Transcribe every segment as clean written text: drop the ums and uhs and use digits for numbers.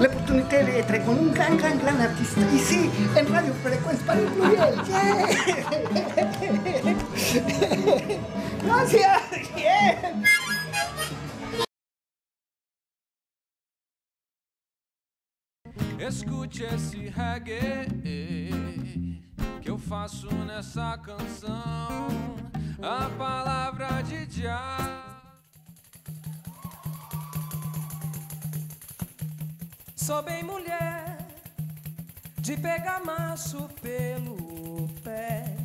L'opportunité d'être con un grand artiste ici, en Radio Fréquence Paris Pluriel. Yeah. Gracias. Yeah. Escute esse reggae que eu faço nessa canção, a palavra de Jah. Sou bem mulher de pegar macho pelo pé,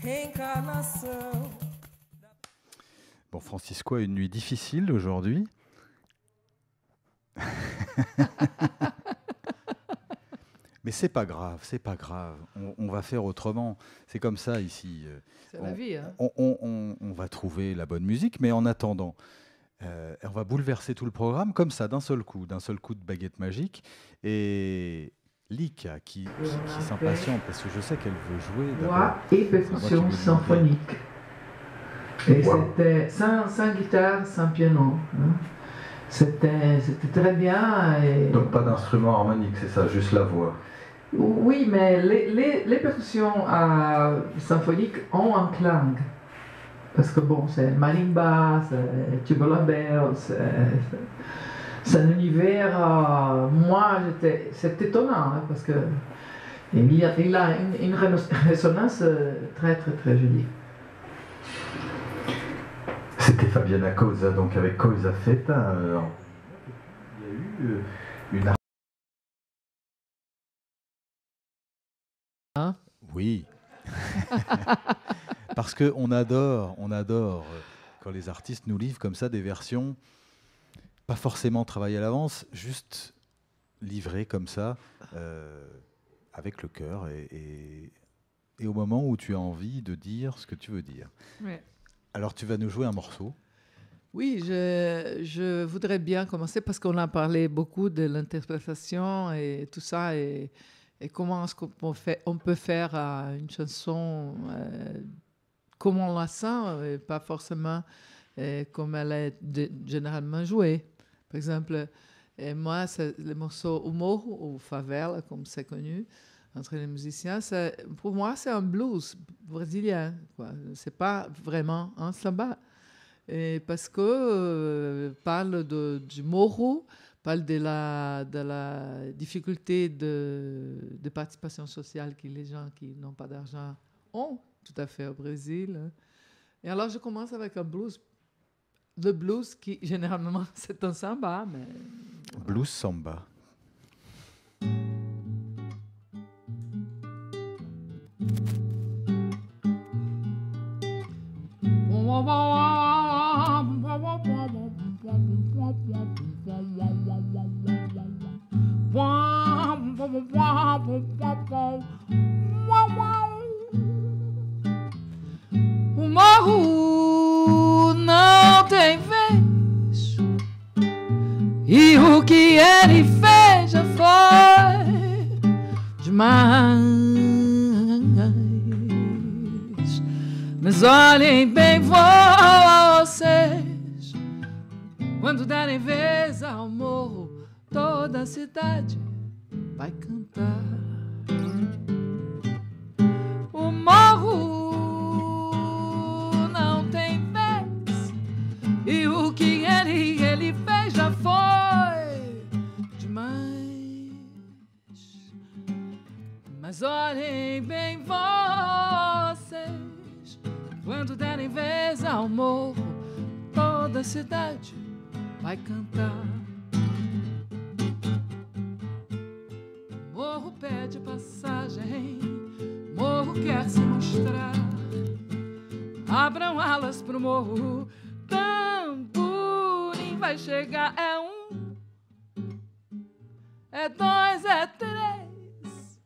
reencarnação. Bon, Francisco a une nuit difficile aujourd'hui. Mais c'est pas grave, on va faire autrement. C'est comme ça ici. C'est la vie, hein. On va trouver la bonne musique, mais en attendant, on va bouleverser tout le programme comme ça, d'un seul coup de baguette magique. Et Lika, qui s'impatiente, parce que je sais qu'elle veut jouer. Voix et percussion symphonique. Et c'était sans guitare, sans piano. Hein. C'était très bien. Et... Donc pas d'instrument harmonique, c'est ça, juste la voix. Oui, mais les percussions symphoniques ont un clang. Parce que bon, c'est marimba, c'est Thibault Lambert, c'est un univers... moi, c'est étonnant, hein, parce que il a une résonance très, très, très jolie. C'était Fabiana Cosa, donc avec Cosa Feta, il y a eu une... Hein? Oui. Parce qu'on adore, quand les artistes nous livrent comme ça des versions, pas forcément travaillées à l'avance, juste livrées comme ça, avec le cœur et au moment où tu as envie de dire ce que tu veux dire. Ouais. Alors, tu vas nous jouer un morceau. Oui, je voudrais bien commencer parce qu'on a parlé beaucoup de l'interprétation et tout ça et comment est-ce qu'on peut faire une chanson comme on la sent et pas forcément comme elle est généralement jouée. Par exemple, moi, le morceau « Humo » ou « Favela » comme c'est connu, entre les musiciens, pour moi, c'est un blues brésilien. Ce n'est pas vraiment un samba. Et parce que parle du morro, parle de la difficulté de participation sociale que les gens qui n'ont pas d'argent ont, tout à fait au Brésil. Et alors, je commence avec un blues. Le blues qui, généralement, c'est un samba. Mais voilà. Blues samba. O morro não tem vez, e o que ele fez já foi demais. Mas olhem bem vocês, quando derem vez ao morro, toda a cidade vai cantar. O morro não tem vez, e o que ele fez já foi demais. Mas olhem bem vocês, quando derem vez ao morro, toda a cidade vai cantar. Morro pede passagem, morro quer se mostrar. Abram alas pro morro, tamborim vai chegar. É um, é dois, é três,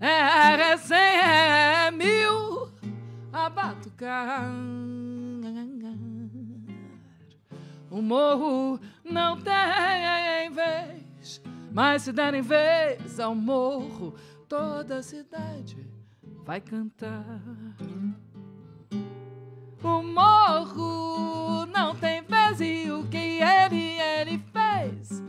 é cem, é mil a batucar. O morro não tem vez, mas se derem vez ao morro, toda a cidade vai cantar. O morro não tem vez e o que ele fez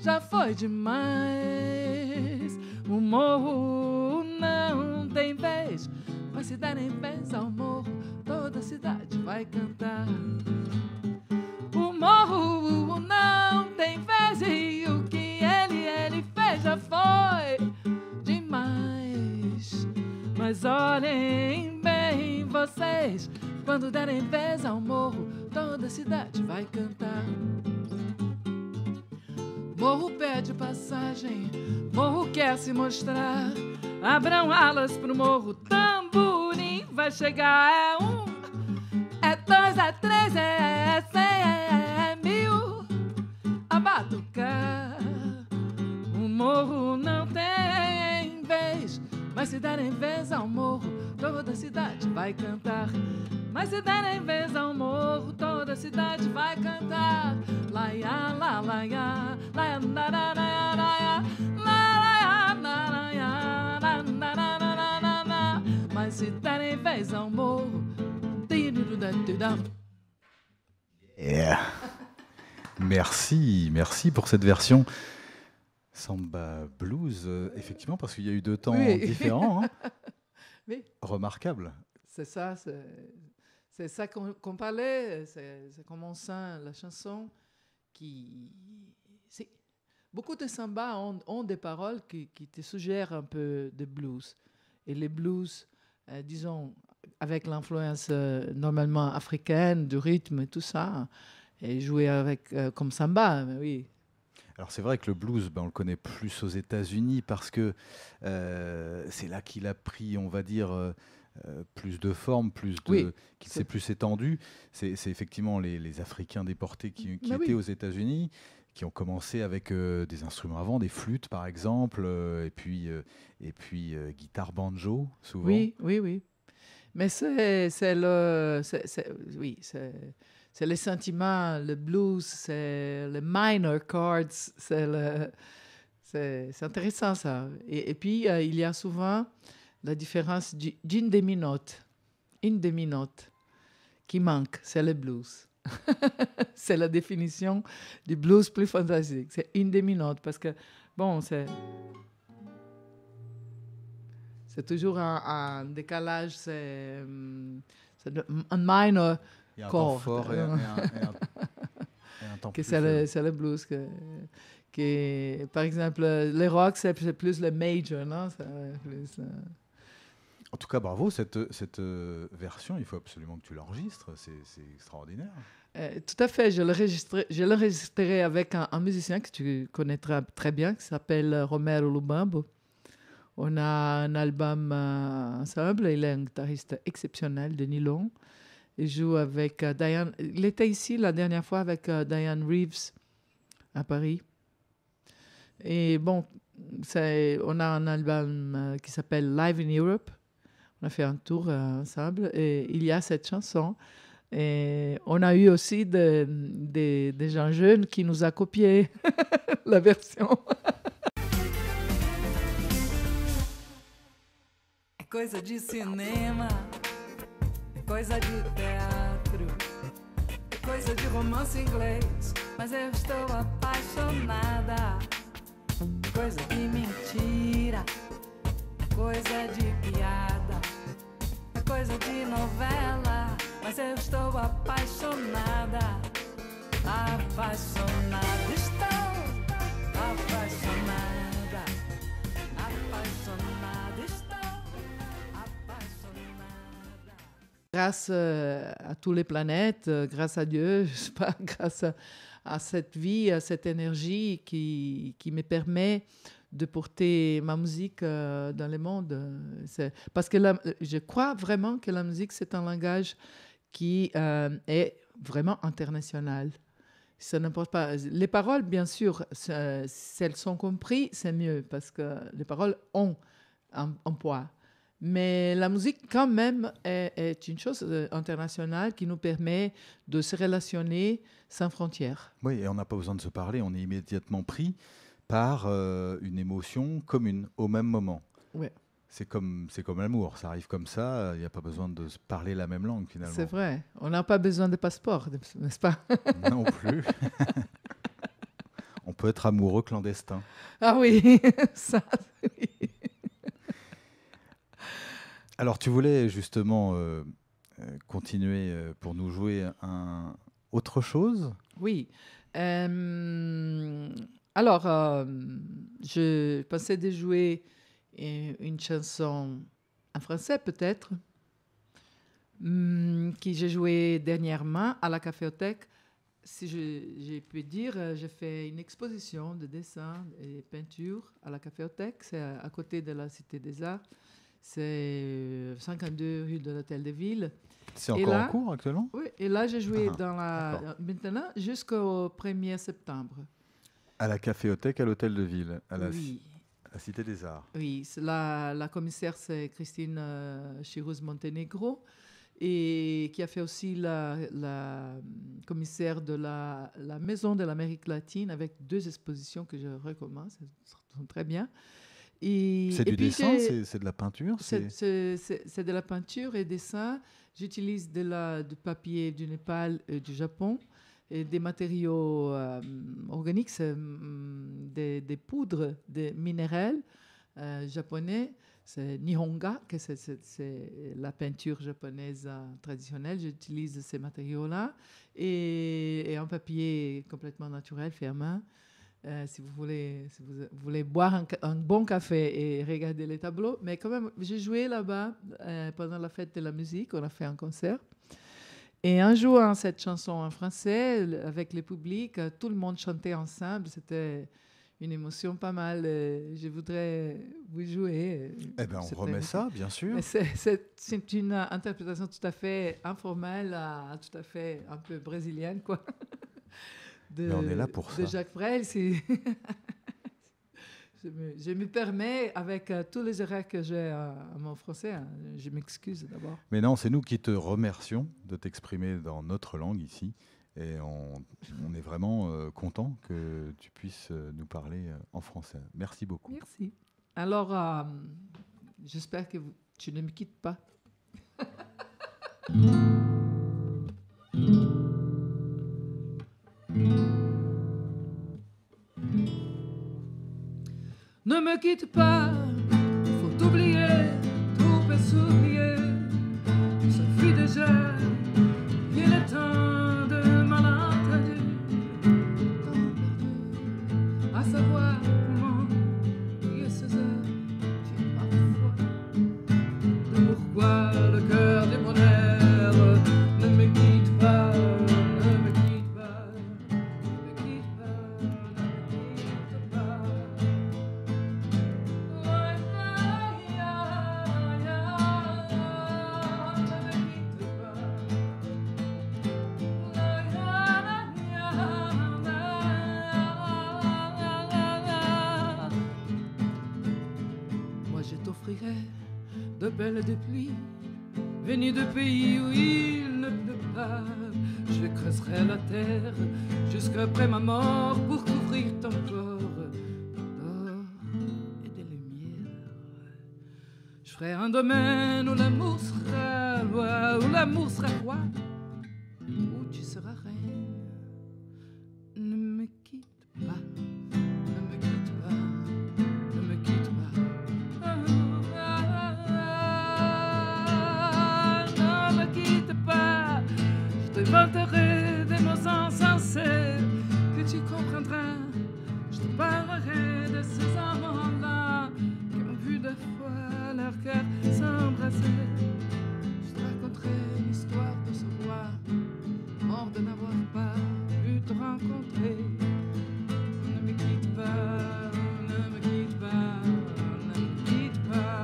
já foi dói demais. O morro não tem vez, mas se derem pés ao morro, toda a cidade vai cantar. O morro não tem vez e o que ele fez já foi demais. Mas olhem bem vocês, quando derem pés ao morro, toda a cidade vai cantar. Morro pede passagem, morro quer se mostrar. Abram alas pro morro, tamborim vai chegar. É 1, é 2, é 3, é 100, é 1000 a batucar. O morro não tem vez, mas se derem vez ao morro, toda a cidade vai cantar. Mas se derem vez ao morro, toda a cidade vai cantar. Laia, la, laia, laia, na, na, na, laia, la, laia, na, laia, na, na, na, na, na, na. Mas se derem vez ao morro, tidudududam. Yeah. Merci pour cette version samba blues, effectivement, parce qu'il y a eu deux temps différents. Hein. Mais remarquable. C'est ça, c'est ça qu'on parlait, c'est comme on sent la chanson qui... Beaucoup de sambas ont des paroles qui te suggèrent un peu de blues. Et les blues, disons, avec l'influence normalement africaine, du rythme et tout ça, et jouer avec, comme samba, oui. Alors c'est vrai que le blues, on le connaît plus aux États-Unis parce que c'est là qu'il a pris, on va dire, plus de forme, plus de, oui, qu'il s'est plus étendu. C'est effectivement les Africains déportés qui étaient aux États-Unis, qui ont commencé avec des instruments avant, des flûtes par exemple, et puis guitare, banjo, souvent. Oui. Mais c'est les sentiments, le blues, c'est les minor chords, c'est intéressant ça. Et puis il y a souvent la différence d'une demi-note, une demi-note qui manque, c'est le blues. C'est la définition du blues plus fantastique, c'est une demi-note parce que bon, c'est toujours un décalage, c'est un minor. Il y a un temps fort et un temps plus... C'est le blues. Par exemple, le rock, c'est plus le major, non? En tout cas, bravo, cette version, il faut absolument que tu l'enregistres. C'est extraordinaire. Tout à fait. Je l'enregistrerai avec un musicien que tu connais très bien, qui s'appelle Romero Lubambo. On a un album ensemble. Il est un guitariste exceptionnel de nylon. Il joue avec Diane. Il était ici la dernière fois avec Diane Reeves à Paris. Et bon, on a un album qui s'appelle Live in Europe. On a fait un tour ensemble et il y a cette chanson. Et on a eu aussi des gens jeunes qui nous ont copié la version. É coisa de cinéma. Coisa de teatro, coisa de romance inglês, mas eu estou apaixonada. Coisa de mentira, coisa de piada, coisa de novela, mas eu estou apaixonada. Apaixonada, estou apaixonada. Apaixonada, estou. Grâce à toutes les planètes, grâce à Dieu, je sais pas, grâce à cette vie, à cette énergie qui me permet de porter ma musique dans le monde. Parce que je crois vraiment que la musique, c'est un langage qui est vraiment international. Ça n'importe pas. Les paroles, bien sûr, si elles sont comprises, c'est mieux, parce que les paroles ont un poids. Mais la musique, quand même, est une chose internationale qui nous permet de se relationner sans frontières. Oui, et on n'a pas besoin de se parler, on est immédiatement pris par une émotion commune, au même moment. Oui. C'est comme l'amour, ça arrive comme ça, il n'y a pas besoin de parler la même langue, finalement. C'est vrai, on n'a pas besoin de passeport, n'est-ce pas? Non plus. On peut peut être amoureux clandestin. Ah oui, ça, oui. Alors, tu voulais justement continuer pour nous jouer un autre chose ? Oui. Alors, je pensais de jouer une chanson en français, peut-être, que j'ai jouée dernièrement à la Caféothèque. Si je peux dire, j'ai fait une exposition de dessin et peinture à la Caféothèque. C'est à côté de la Cité des Arts. C'est 52 rue de l'Hôtel de Ville. C'est encore en cours actuellement ? Oui, et là, j'ai joué maintenant jusqu'au 1er septembre. À la Caféothèque, à l'Hôtel de Ville, à la, oui, à la Cité des Arts. Oui, la commissaire, c'est Christine Chirouz-Montenegro, et qui a fait aussi la commissaire de la Maison de l'Amérique latine, avec deux expositions que je recommande, sont très bien. C'est du dessin, c'est de la peinture. C'est de la peinture et dessin. J'utilise du papier du Népal et du Japon, et des matériaux organiques, des poudres, des minéraux japonais. C'est Nihonga, que c'est la peinture japonaise traditionnelle. J'utilise ces matériaux-là et un papier complètement naturel, fait à main. Si vous voulez boire un bon café et regarder les tableaux. Mais quand même, j'ai joué là-bas pendant la fête de la musique. On a fait un concert. Et en jouant cette chanson en français, avec le public, tout le monde chantait ensemble. C'était une émotion pas mal. Je voudrais vous jouer. Eh bien, on remet ça, bien sûr. C'est une interprétation tout à fait informelle, tout à fait un peu brésilienne, quoi. Mais on est là pour ça. De Jacques Brel, je me permets, avec tous les erreurs que j'ai à mon français, je m'excuse d'abord. Mais non, c'est nous qui te remercions de t'exprimer dans notre langue ici. Et on est vraiment content que tu puisses nous parler en français. Merci beaucoup. Merci. Alors, j'espère que tu ne me quittes pas. Ne me quitte pas, faut oublier, tout peut s'oublier. Il suffit déjà, vient le temps de malentendu, le temps perdu, à savoir comment il se fait parfois. De pourquoi le cœur du bonheur ne me quitte pas, ne me quitte pas, ne me quitte pas, ne me quitte pas. De belles de pluie, venues de pays où il ne pleut pas. Je creuserai la terre jusqu'après ma mort pour couvrir ton corps d'or et de lumière. Je ferai un domaine où l'amour sera loi, où l'amour sera roi, où tu seras reine. Ne me quitte pas. Vanterai des mots insensés que tu comprendras. Je te parlerai de ces amants-là qui ont vu deux fois leur cœur s'embrasser. Je te raconterai l'histoire de ce roi mort de n'avoir pas pu te rencontrer. Ne me quitte pas, ne me quitte pas, ne me quitte pas.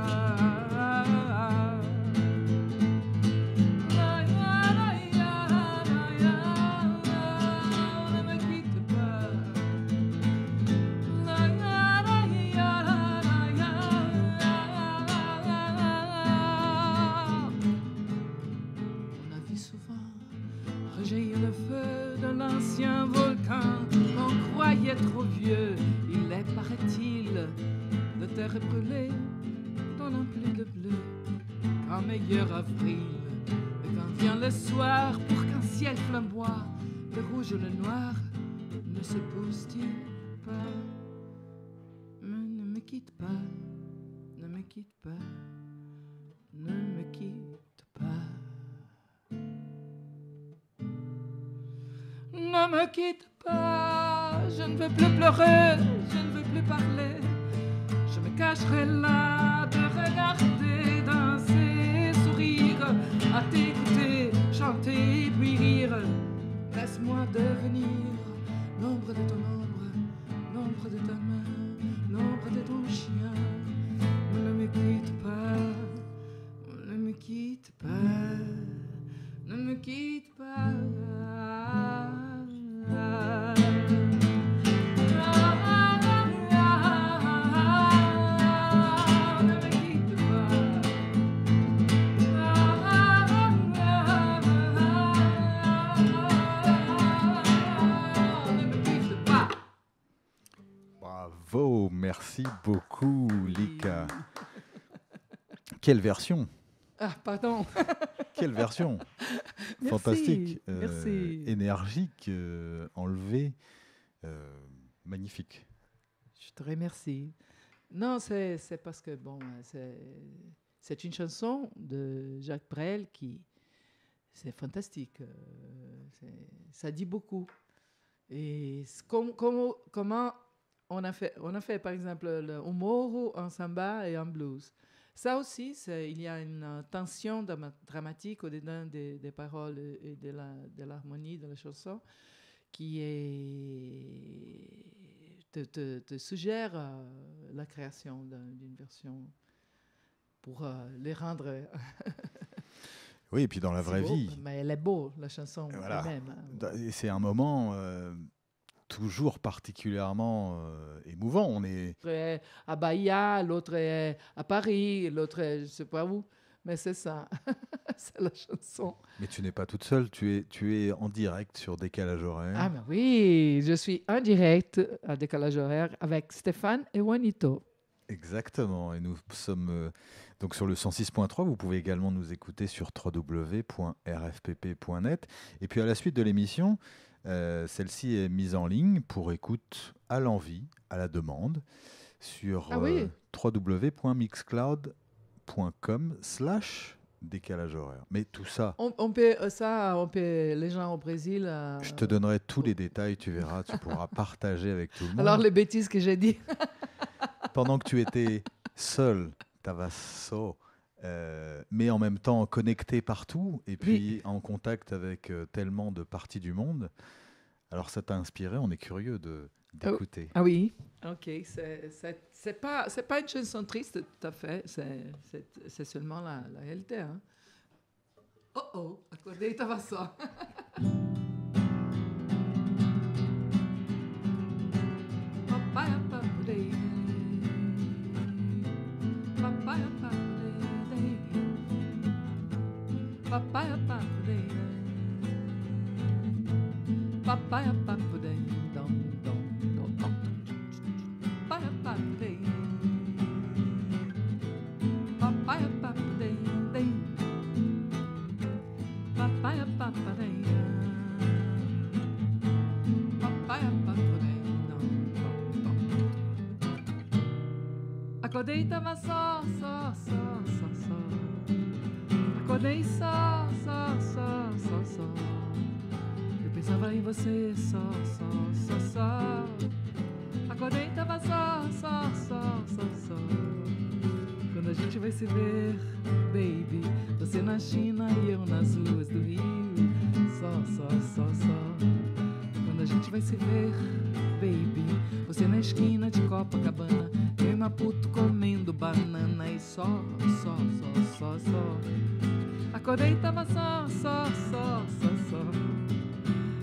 L'ancien volcan qu'on croyait trop vieux, il est, paraît-il, de terre brûlée, dans un pluie de bleu, qu'un meilleur avril. Et quand vient le soir, pour qu'un ciel flamboie, le rouge et le noir ne se poussent-ils pas? quitte pas, ne me quitte pas, ne me quitte pas. Ne me quitte pas, je ne veux plus pleurer, je ne veux plus parler. Je me cacherai là de regarder, danser, sourire, à t'écouter, chanter puis rire. Laisse-moi devenir l'ombre de ton ombre, l'ombre de ta main, l'ombre de ton chien. Ne me quitte pas, ne me quitte pas, ne me quitte pas. Oh, merci beaucoup, Lika. Quelle version! Ah, pardon! Quelle version! Merci, fantastique, merci. Énergique, enlevée, magnifique. Je te remercie. Non, c'est parce que, bon, c'est une chanson de Jacques Brel qui. C'est fantastique. Ça dit beaucoup. Et comment. On a fait, par exemple, le humor en samba et en blues. Ça aussi, il y a une tension dramatique au-dedans des paroles et de l'harmonie de la chanson qui est, te suggère la création d'une version pour les rendre... Oui, et puis dans la vraie beau, vie... Mais elle est beau, la chanson, voilà. Même. Et c'est un moment... toujours particulièrement émouvant. On est à Bahia, l'autre est à Paris, l'autre est je ne sais pas où, mais c'est ça, c'est la chanson. Mais tu n'es pas toute seule, tu es en direct sur Décalage Horaire. Ah ben oui, je suis en direct à Décalage Horaire avec Stéphane et Juanito. Exactement, et nous sommes donc sur le 106.3, vous pouvez également nous écouter sur www.rfpp.net. Et puis à la suite de l'émission, celle-ci est mise en ligne pour écoute à l'envie, à la demande, sur www.mixcloud.com/décalagehoraire. Mais tout ça... On peut, les gens au Brésil... Je te donnerai tous les détails, tu verras, tu pourras partager avec tout le monde. Alors les bêtises que j'ai dit. Pendant que tu étais seul, Tavasso... mais en même temps connecté partout et puis oui. En contact avec tellement de parties du monde. Alors ça t'a inspiré, on est curieux d'écouter. Ah oui, ok, c'est pas une chanson triste tout à fait, c'est seulement la réalité. Hein. Oh oh, accordé, t'as pas ça. Papaya papodei, papaya papodei, dom dom dom dom, papaya papodei, papaya papodei, dei, papaya papodei, papaya papodei, dom dom dom. Acordei tava só só só só só. Acordei só, só, só, só, só. Eu pensava em você, só, só, só, só. Acordei e tava só, só, só, só, só. Quando a gente vai se ver, baby? Você na China e eu nas ruas do Rio. Só, só, só, só. Quando a gente vai se ver, baby? Você na esquina de Copacabana, eu em Maputo comendo banana. E só, só, só, só, só. Acordei, tava só, só, só, só, só.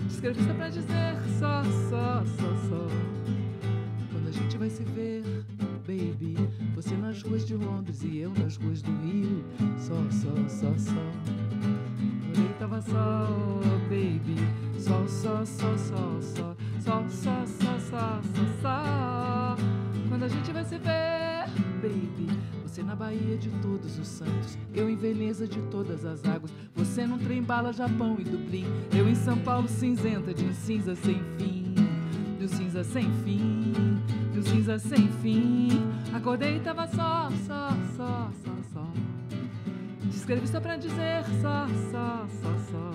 Te escrevi só pra dizer só, só, só, só. Quando a gente vai se ver, baby? Você nas ruas de Londres e eu nas ruas do Rio. Só, só, só, só. Acordei, tava só, baby? Só, só, só, só, só. Só, só, só, só, só, só. Quando a gente vai se ver, baby? Você na Bahia de todos os santos, eu em Veneza de todas as águas. Você num trem bala Japão e Dublin, eu em São Paulo cinzenta de um cinza sem fim, de um cinza sem fim, de um cinza sem fim. Acordei e tava só, só, só, só, só. Te escrevi só pra dizer só, só, só, só,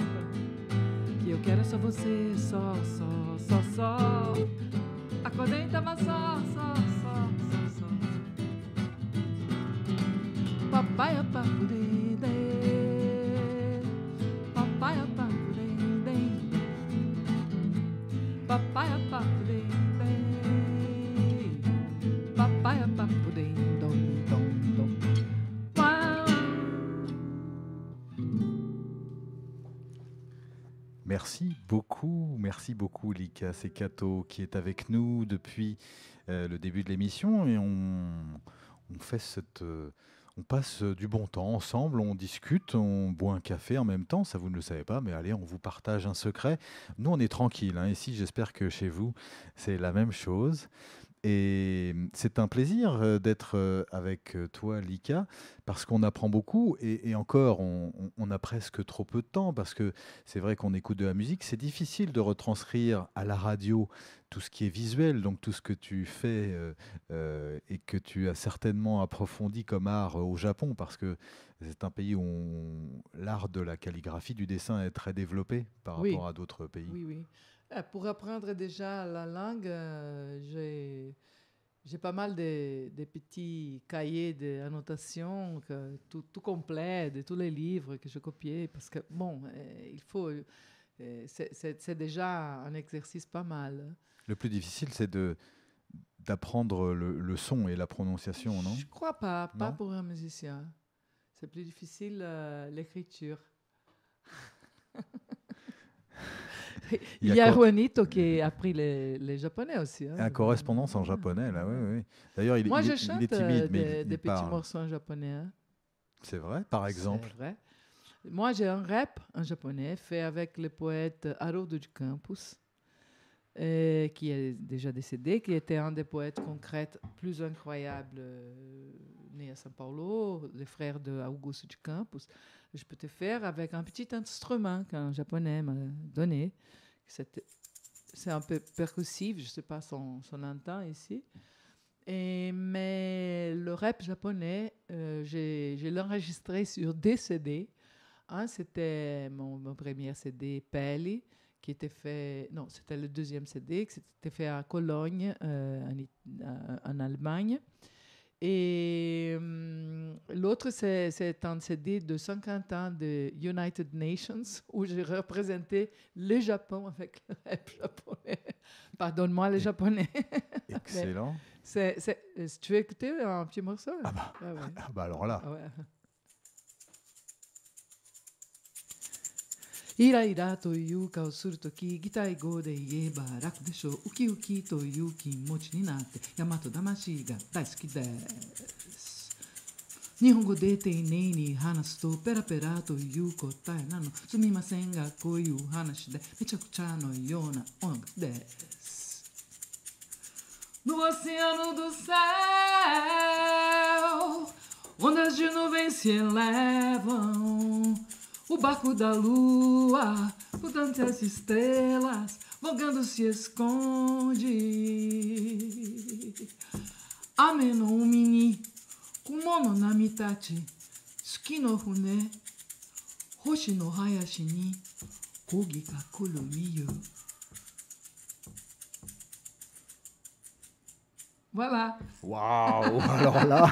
que eu quero é só você, só, só, só, só. Acordei e tava só, só, só, só, só. Papai, apapurei, dei. Papai, apapurei, dei. Papai, apapurei, dei. Papai, apapurei, dom, dom, dom. Merci beaucoup Lika Cecato qui est avec nous depuis le début de l'émission et on fait cette... on passe du bon temps ensemble, on discute, on boit un café en même temps. Ça, vous ne le savez pas, mais allez, on vous partage un secret. Nous, on est tranquille, hein, ici, j'espère que chez vous, c'est la même chose. Et c'est un plaisir d'être avec toi, Lika, parce qu'on apprend beaucoup. Et encore, on a presque trop peu de temps, parce que c'est vrai qu'on écoute de la musique. C'est difficile de retranscrire à la radio tout ce qui est visuel, donc tout ce que tu fais et que tu as certainement approfondi comme art au Japon, parce que c'est un pays où l'art de la calligraphie, du dessin est très développé par oui. rapport à d'autres pays. Oui, oui. Pour apprendre déjà la langue, j'ai pas mal de petits cahiers d'annotations, tout complet, de tous les livres que je copiais, parce que, bon, il faut... c'est déjà un exercice pas mal. Le plus difficile, c'est d'apprendre le son et la prononciation, non? Je crois pas, pas pour un musicien. C'est plus difficile l'écriture. Il y a Juanito qui a appris les japonais aussi. Hein, la correspondance en japonais, là, oui, oui. D'ailleurs, il est timide, mais il des parle. Petits morceaux en japonais. Hein. C'est vrai, par exemple. C'est vrai. Moi, j'ai un rap en japonais fait avec le poète Haroldo de Campos, qui est déjà décédé, qui était un des poètes concrets plus incroyables né à São Paulo, les frères de Augusto de Campos. Je peux te faire avec un petit instrument qu'un japonais m'a donné. C'est un peu percussif, je ne sais pas son entend ici. Mais le rap japonais, je l'ai enregistré sur des CD. Un, c'était mon premier CD, Peli, qui était fait... Non, c'était le deuxième CD, qui était fait à Cologne, en Allemagne. Et l'autre, c'est un CD de 50 ans de United Nations, où j'ai représenté le Japon avec le rap japonais. Pardonne-moi, les Japonais. Excellent. Tu veux écouter un petit morceau? Ah bah alors là... Ah ouais. イライラという顔するとき擬態語で言えば楽でしょうウキウキという気持ちになって大和魂が大好きです日本語で丁寧に話すとペラペラという答えなのすみませんがこういう話でめちゃくちゃのような音楽ですNo oceano do céu Ondas de nuvens se elevam O barco da lua, por tantas estrelas, vogando se esconde. Ame no umi, kumono namitachi, tsuki no hune, hoshi no hayashi ni, kogi ga kuru miyo. Voilà. Waouh, alors là.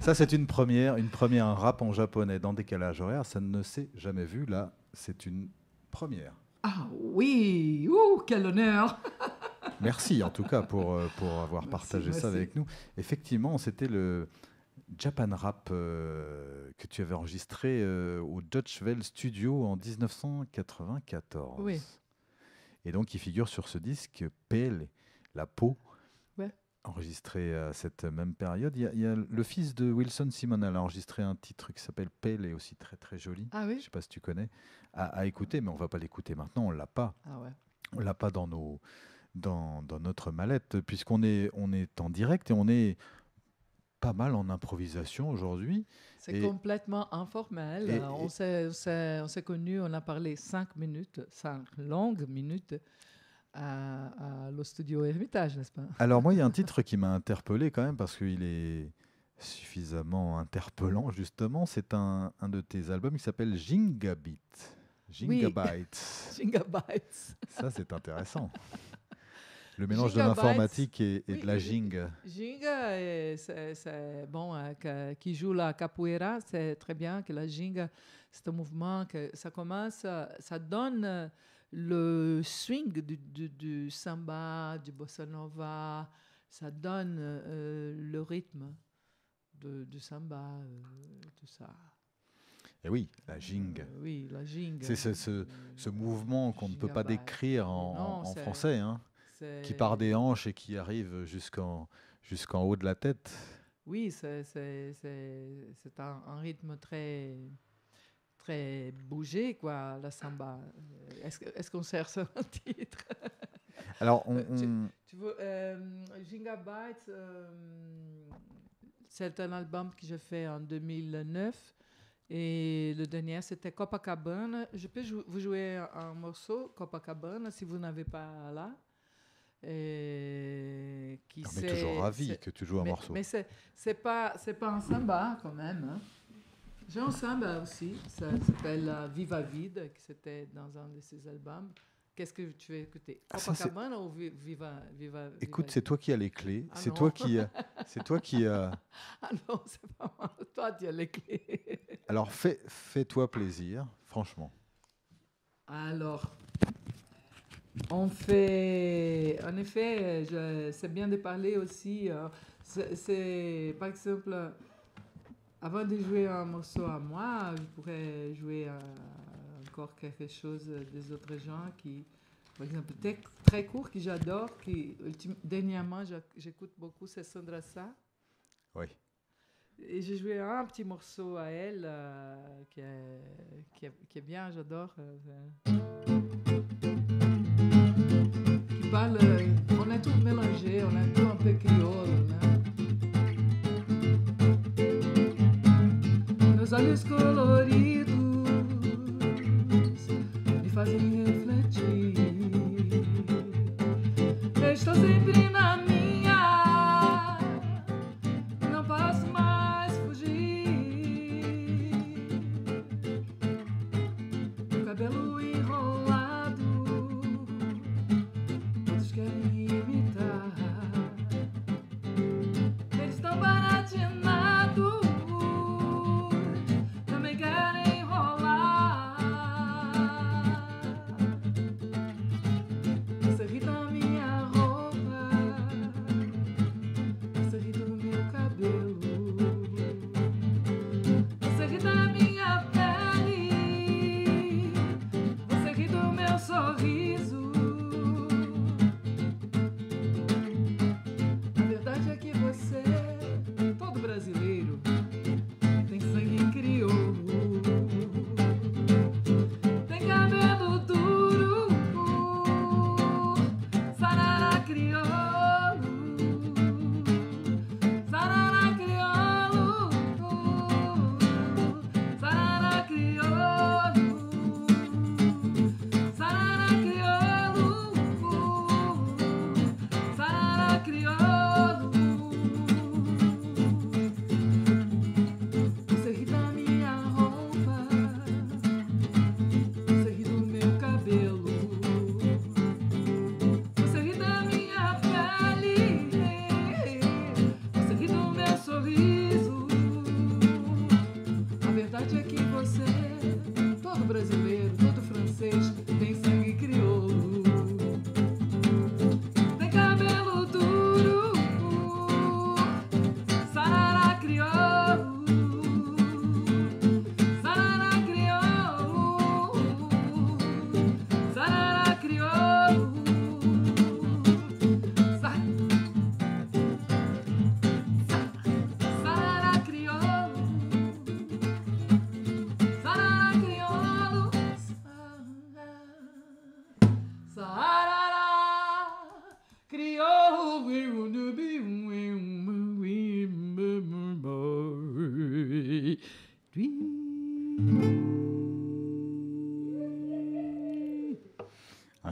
Ça, c'est une première, un rap en japonais dans Décalage Horaire. Ça ne s'est jamais vu. Là, c'est une première. Ah oui, ouh, quel honneur. Merci, en tout cas, pour avoir partagé ça avec nous. Effectivement, c'était le Japan Rap que tu avais enregistré au Dutchville Studio en 1994. Oui. Et donc, il figure sur ce disque « Pele », la peau. Enregistré à cette même période. Il y a le fils de Wilson Simon, elle a enregistré un titre qui s'appelle « Pelle » et aussi très très joli. Ah oui. Je ne sais pas si tu connais. À écouter, mais on ne va pas l'écouter maintenant, on ne l'a pas. Ah ouais. On ne l'a pas dans notre mallette, puisqu'on est en direct et on est pas mal en improvisation aujourd'hui. C'est complètement informel. On s'est connus, on a parlé 5 minutes, 5 longues minutes. À le studio Hermitage, n'est-ce pas? Alors moi, il y a un titre qui m'a interpellé quand même, parce qu'il est suffisamment interpellant, justement. C'est un de tes albums qui s'appelle Ginga Bytes. Ginga Bytes. Ginga Bytes. Ça, c'est intéressant. Le mélange Ginga de l'informatique et oui, de la ginga. Ginga, c'est bon, qui joue la capoeira, c'est très bien que la ginga, c'est un mouvement que ça commence, ça donne le swing du samba, du bossa nova, ça donne le rythme du samba, tout ça. Et oui, la ginga. Oui, la ginga. C'est ce mouvement qu'on ne peut pas décrire en français, hein. Qui part des hanches et qui arrive jusqu'en haut de la tête. Oui, c'est un rythme très, très bougé, quoi, la samba. Est-ce qu'on sert sur un titre? Alors, tu veux, Ginga Bytes, c'est un album que j'ai fait en 2009. Et le dernier, c'était Copacabana. Je peux vous jouer un morceau, Copacabana, si vous n'avez pas là. Et qui on est toujours ravi que tu joues un morceau. Mais c'est pas un samba quand même. Hein. J'ai un samba aussi. Ça s'appelle Viva Vida, qui c'était dans un de ses albums. Qu'est-ce que tu veux écouter? Copacabana ou Viva? Écoute, c'est toi qui as les clés. Ah, c'est toi qui. C'est toi qui. Ah non, c'est pas moi. Toi, tu as les clés. Alors fais-toi plaisir, franchement. Alors. On fait, en effet, c'est bien de parler aussi. C'est, par exemple, avant de jouer un morceau à moi, je pourrais jouer encore quelque chose des autres gens qui, par exemple, très court, que j'adore, qui dernièrement j'écoute beaucoup, c'est Sandra Sa. Oui. Et j'ai joué un petit morceau à elle qui est bien, j'adore. On est tout mélangé, on est tout un peu créole. Nos olhos coloridos me fazem refletir. Eu estou sempre na minha, não posso mais fugir. Meu cabelo enrolado. Você ri da minha roupa.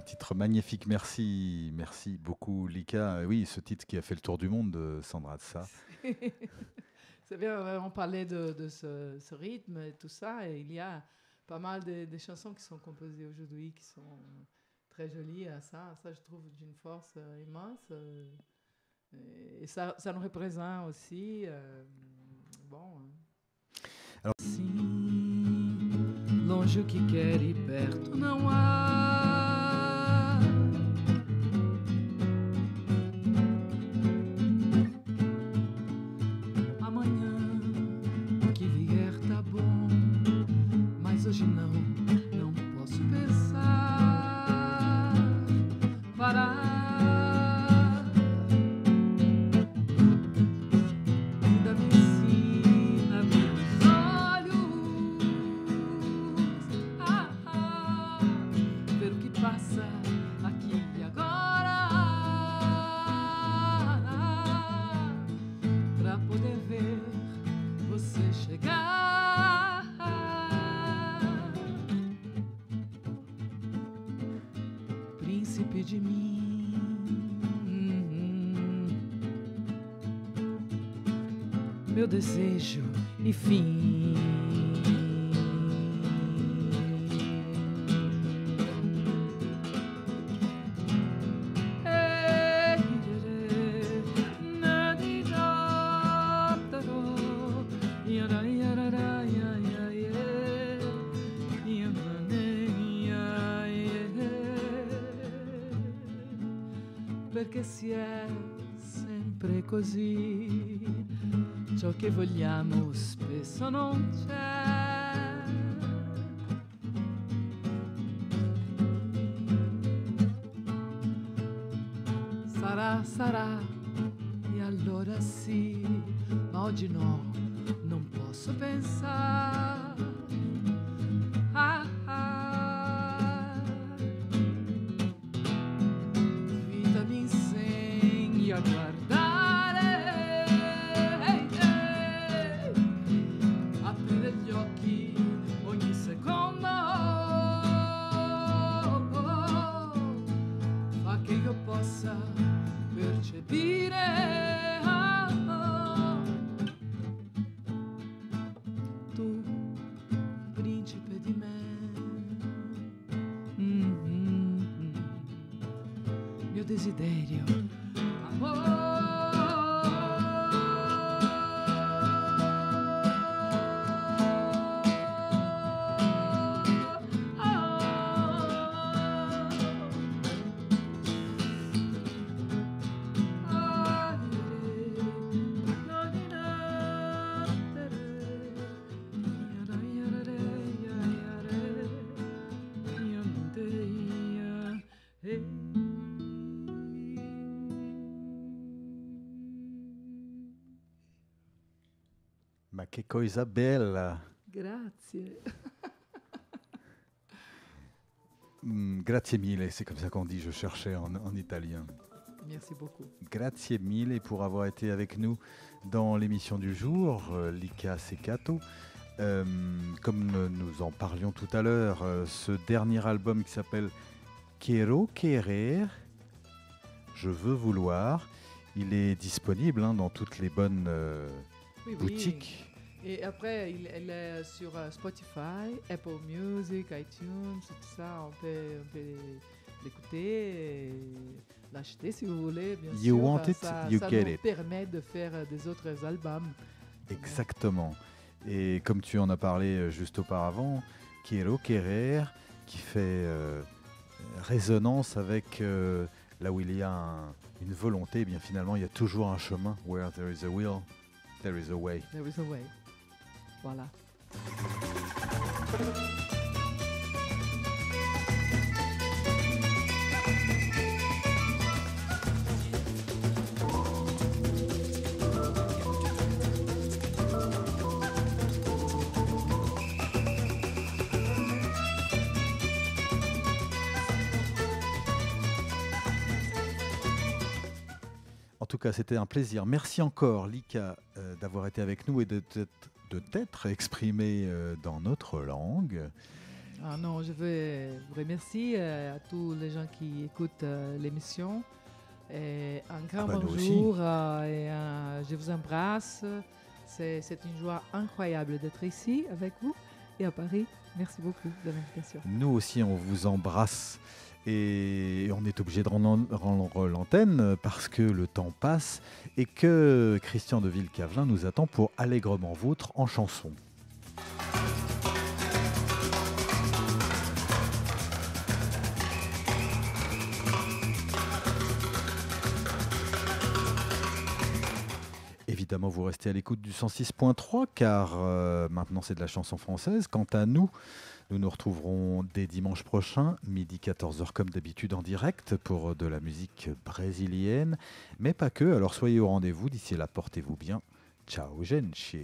titre magnifique. Merci, merci beaucoup, Lika. Oui, ce titre qui a fait le tour du monde de Sandra Sa. C'est bien, on parlait de ce rythme et tout ça, et il y a pas mal de chansons qui sont composées aujourd'hui, qui sont très jolies à ça. Ça, je trouve d'une force immense. Et ça nous représente aussi. Bom. Sim, longe o que quer e perto não há. Amanhã o que vier tá bom, mas hoje não, não posso pensar. Parar. Meu desejo e fim. Perché si è sempre così, ciò che vogliamo spesso non c'è. Sarà, sarà, e allora sì, ma oggi no, non posso pensare. Che cosa bella. Grazie. Grazie mille, c'est comme ça qu'on dit, je cherchais en italien. Merci beaucoup. Grazie mille pour avoir été avec nous dans l'émission du jour, Lika Cecato. Comme nous en parlions tout à l'heure, ce dernier album qui s'appelle Quiero Querer, je veux vouloir, il est disponible dans toutes les bonnes boutiques. Oui. Et après, elle est sur Spotify, Apple Music, iTunes, tout ça. On peut l'écouter, l'acheter si vous voulez. Bien sûr, want it, ça, you ça get nous it. Permet de faire des autres albums. Exactement. Et comme tu en as parlé juste auparavant, Quiero Querer, qui fait résonance avec là où il y a une volonté, eh bien finalement, il y a toujours un chemin. Where there is a will, there is a way. There is a way. Voilà. En tout cas, c'était un plaisir. Merci encore, Lika, d'avoir été avec nous et de t'être exprimée dans notre langue. Ah non, je veux vous remercier à tous les gens qui écoutent l'émission. Et un grand bonjour et je vous embrasse. C'est une joie incroyable d'être ici avec vous et à Paris. Merci beaucoup de l'invitation. Nous aussi, on vous embrasse et on est obligé de rendre l'antenne parce que le temps passe et que Christian de Villecavelin nous attend pour Allègrement Vôtre en chanson. Évidemment, vous restez à l'écoute du 106.3 car maintenant c'est de la chanson française. Quant à nous, nous nous retrouverons dès dimanche prochain, midi 14h comme d'habitude en direct pour de la musique brésilienne, mais pas que. Alors soyez au rendez-vous, d'ici là portez-vous bien. Ciao, gente.